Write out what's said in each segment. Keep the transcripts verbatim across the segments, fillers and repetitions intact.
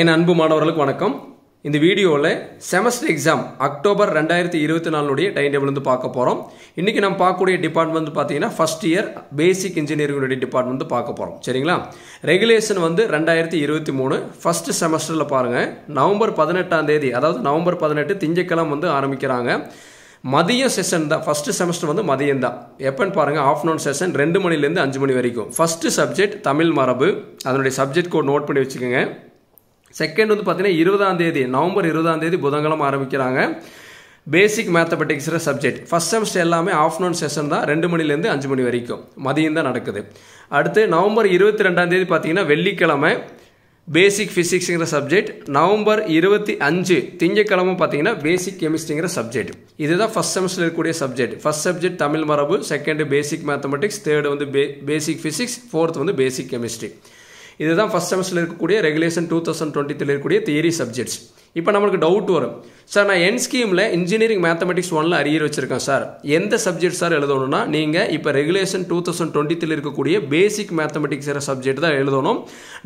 என் அன்பு மாணவர்களுக்கு வணக்கம். இந்த வீடியோவில் செமஸ்டர் எக்ஸாம் அக்டோபர் ரெண்டாயிரத்தி இருபத்தி நாலுடைய டைம் டேபிள் வந்து பார்க்க போகிறோம். இன்றைக்கி நம்ம பார்க்கக்கூடிய டிபார்ட்மெண்ட் வந்து பார்த்தீங்கன்னா ஃபஸ்ட் இயர் பேசிக் இன்ஜினியரிங்குடைய டிபார்ட்மெண்ட் வந்து பார்க்க போகிறோம். சரிங்களா, ரெகுலேஷன் வந்து ரெண்டாயிரத்தி இருபத்தி மூணு ஃபஸ்ட்டு செமஸ்டரில் பாருங்கள், நவம்பர் பதினெட்டாம் தேதி அதாவது நவம்பர் பதினெட்டு திங்கட்கிழமை வந்து ஆரம்பிக்கிறாங்க. மதிய செஷன் தான் ஃபஸ்ட்டு செமஸ்டர் வந்து மதியம் தான். எப்போன்னு பாருங்கள், ஆஃப்டர்நூன் செஷன் ரெண்டு மணிலேருந்து அஞ்சு மணி வரைக்கும். ஃபஸ்ட்டு சப்ஜெக்ட் தமிழ் மரபு, அதனுடைய சப்ஜெக்ட் கோட் நோட் பண்ணி வச்சுக்கோங்க. செகண்ட் வந்து பார்த்தீங்கன்னா இருபதாம் தேதி நவம்பர் இருபதாம் தேதி புதன்கிழமை ஆரம்பிக்கிறாங்க. பேசிக் மேத்தமெட்டிக்ஸுற சப்ஜெக்ட் ஃபஸ்ட் செமஸ்டர் எல்லாமே ஆஃப்டர்நூன் செஷன் தான், ரெண்டு மணிலேருந்து அஞ்சு மணி வரைக்கும் மதியம் தான் நடக்குது. அடுத்து நவம்பர் இருபத்தி ரெண்டாம் தேதி பார்த்தீங்கன்னா வெள்ளிக்கிழமை பேசிக் ஃபிசிக்ஸுங்கிற சப்ஜெக்ட். நவம்பர் இருபத்தி அஞ்சு திங்கக்கிழமை பார்த்தீங்கன்னா பேசிக் கெமிஸ்ட்ரிங்கிற சப்ஜெக்ட். இதுதான் ஃபஸ்ட் செமஸ்டர் இருக்கக்கூடிய சப்ஜெக்ட். ஃபஸ்ட் சப்ஜெக்ட் தமிழ் மரபு, செகண்டு பேசிக் மேத்தமெட்டிக்ஸ், தேர்டு வந்து பே பேசிக் ஃபிசிக்ஸ், ஃபோர்த் வந்து பேசிக் கெமிஸ்ட்ரி. இதுதான் ஃபஸ்ட் செமஸ்டர் இருக்கக்கூடிய regulation two thousand twenty three இருக்கக்கூடிய தியரி சப்ஜெக்ட்ஸ். இப்போ நம்மளுக்கு டவுட் வரும், சார் நான் என் ஸ்கீமில் இன்ஜினியரிங் மேத்தமெட்டிக்ஸ் ஒன்னில் அரியர் வச்சுருக்கேன் சார், எந்த சப்ஜெக்ட் சார் எழுதணும்னா, நீங்கள் இப்போ regulation two thousand twenty three இருக்கக்கூடிய பேசிக் மேத்தமெட்டிக்ஸ் சப்ஜெக்ட் தான் எழுதணும்.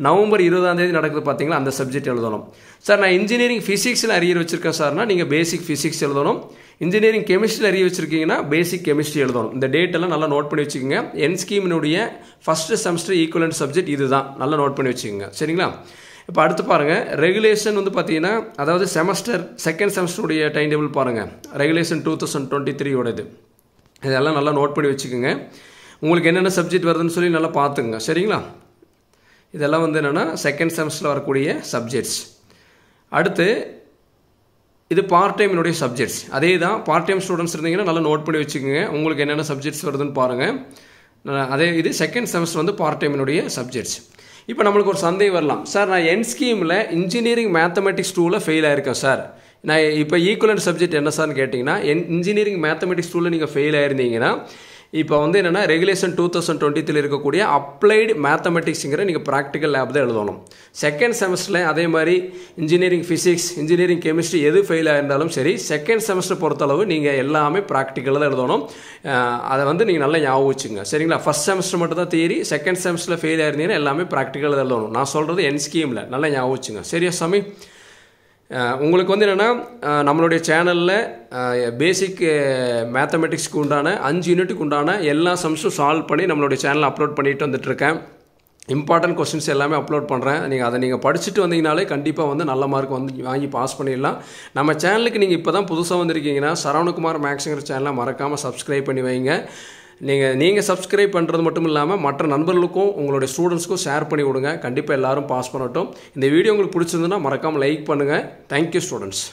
நவம்பர் இருபதாம் தேதி நடக்குது பார்த்தீங்களா, அந்த சப்ஜெக்ட் எழுதணும். சார் நான் இன்ஜினியரிங் ஃபிசிக்ஸில் அரியர் வச்சுருக்கேன் சார்னா நீங்கள் பேசிக் ஃபிசிக்ஸ் எழுதணும். இன்ஜினியரிங் கெமிஸ்ட்ரியில் அரியர் வச்சுருக்கீங்கன்னா பேசிக் கெமிஸ்ட்ரி எழுதணும். இந்த டேட்டெல்லாம் நல்லா நோட் பண்ணி வச்சுக்கோங்க. என் ஸ்கீமினுடைய ஃபஸ்ட்டு செமஸ்டர் ஈக்குவலன்ட் சப்ஜெக்ட் இது தான், நல்லா நோட் பண்ணி வச்சுக்கோங்க. சரிங்களா, இப்போ அடுத்து பாருங்கள், ரெகுலேஷன் வந்து பார்த்தீங்கன்னா அதாவது செமஸ்டர் செகண்ட் செமஸ்டருடைய டைம் டேபிள் பாருங்கள், ரெகுலேஷன் டூ தௌசண்ட் டுவெண்ட்டி த்ரீயோடது. இதெல்லாம் நல்லா நோட் பண்ணி வச்சுக்கோங்க. உங்களுக்கு என்னென்ன சப்ஜெக்ட் வருதுன்னு சொல்லி நல்லா பார்த்துங்க. சரிங்களா, இதெல்லாம் வந்து என்னென்னா செகண்ட் செமஸ்டரில் வரக்கூடிய சப்ஜெக்ட்ஸ். அடுத்து இது பார்ட் டைம் என்னுடைய சப்ஜெக்ட்ஸ். அதே தான், பார்ட் டைம் ஸ்டூடெண்ட்ஸ் இருந்தீங்கன்னா நல்லா நோட் பண்ணி வச்சுக்கோங்க, உங்களுக்கு என்னென்ன சப்ஜெக்ட்ஸ் வருதுன்னு பாருங்கள். அதே இது செகண்ட் செமஸ்டர் வந்து பார்ட் டைம் என்னுடைய சப்ஜெக்ட்ஸ். இப்போ நம்மளுக்கு ஒரு சந்தேகம் வரலாம், சார் நான் என் ஸ்கீமில் இன்ஜினியரிங் மேத்தமெட்டிக்ஸ் டூவில் ஃபெயில் ஆகிருக்கேன் சார், நான் இப்போ ஈக்குவலன்ட் சப்ஜெக்ட் என்ன சார்னு கேட்டிங்கன்னா, என் இன்ஜினியரிங் மேத்தமெட்டிக்ஸ் டூவில் நீங்கள் ஃபெயில் ஆகிருந்தீங்கன்னா இப்போ வந்து என்னென்னா ரெகுலேஷன் டூ தௌசண்ட் டுவெண்ட்டி த்ரீல இருக்கக்கூடிய அப்ளைடு மேத்தமெட்டிக்ஸுங்கிற நீங்கள் ப்ராக்டிக்கல் லேப் தான் எழுதணும். செகண்ட் செமஸ்டரில் அதே மாதிரி இன்ஜினியரிங் ஃபிசிக்ஸ், இன்ஜினியரிங் கெமிஸ்ட்ரி எது ஃபெயில் ஆகிருந்தாலும் சரி, செகண்ட் செமஸ்டர் பொறுத்தளவு நீங்கள் எல்லாமே ப்ராக்டிக்கலாக தான் எழுதணும். அதை வந்து நீங்கள் நல்லா ஞாபகம் வச்சுங்க. சரிங்களா, ஃபஸ்ட் செமஸ்டர் மட்டும் தான் தியரி, செகண்ட் செமஸ்டரில் ஃபெயில் ஆகிருந்தீங்கன்னா எல்லாமே ப்ராக்டிக்கலாக தான் எழுதணும். நான் சொல்கிறது என் ஸ்கீமில், நல்லா ஞாபகம் வச்சுங்க. சரியா சாமி, உங்களுக்கு வந்து என்னென்னா நம்மளுடைய சேனலில் பேசிக் மேத்தமெட்டிக்ஸ்க்கு உண்டான அஞ்சு யூனிட்டுக்கு உண்டான எல்லா சம்ஸும் சால்வ் பண்ணி நம்மளுடைய சேனலில் அப்லோட் பண்ணிட்டு வந்துட்டுருக்கேன். இம்பார்ட்டன்ட் கொஸ்டின்ஸ் எல்லாமே அப்லோட் பண்ணுறேன். நீங்கள் அதை நீங்கள் படிச்சுட்டு வந்தீங்கனாலே கண்டிப்பாக வந்து நல்ல மார்க் வந்து வாங்கி பாஸ் பண்ணிடலாம். நம்ம சேனலுக்கு நீங்கள் இப்போ தான் புதுசாக வந்திருக்கீங்கன்னா சரவணகுமார் மேக்ஸுங்கிற சேனலை மறக்காமல் சப்ஸ்கிரைப் பண்ணி வைங்க. நீங்கள் நீங்கள் சப்ஸ்கிரைப் பண்ணுறது மட்டும் இல்லாமல் மற்ற நண்பர்களுக்கும் உங்களுடைய ஸ்டூடெண்ட்ஸ்க்கும் ஷேர் பண்ணி விடுங்க. கண்டிப்பாக எல்லோரும் பாஸ் பண்ணட்டும். இந்த வீடியோ உங்களுக்கு பிடிச்சிருந்ததுன்னா மறக்காமல் லைக் பண்ணுங்கள். Thank you students.